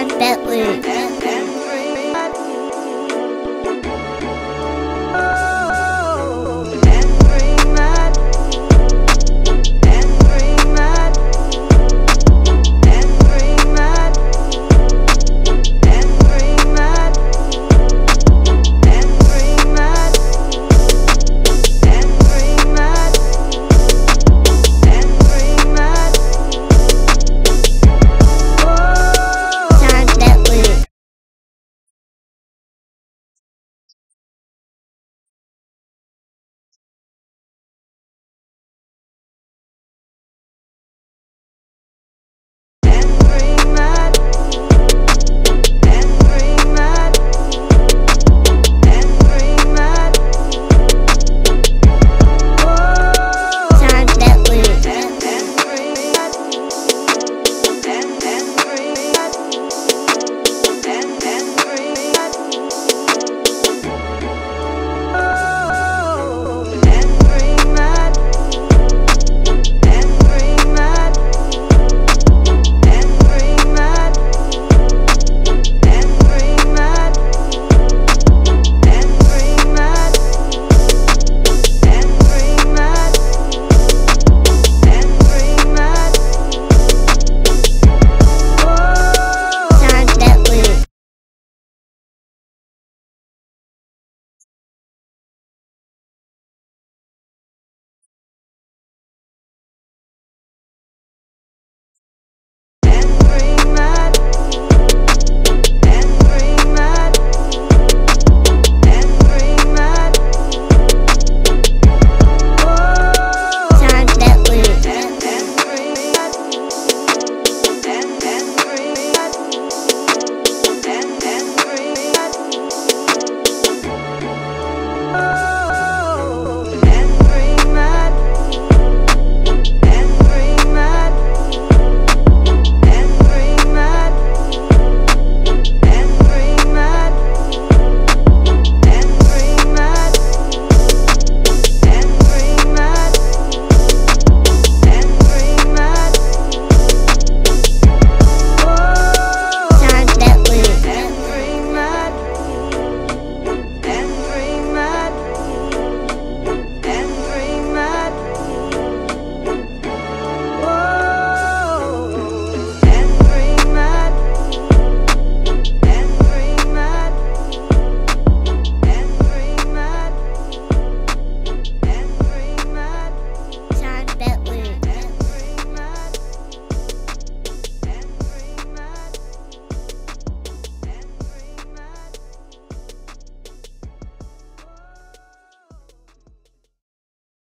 John Bentley.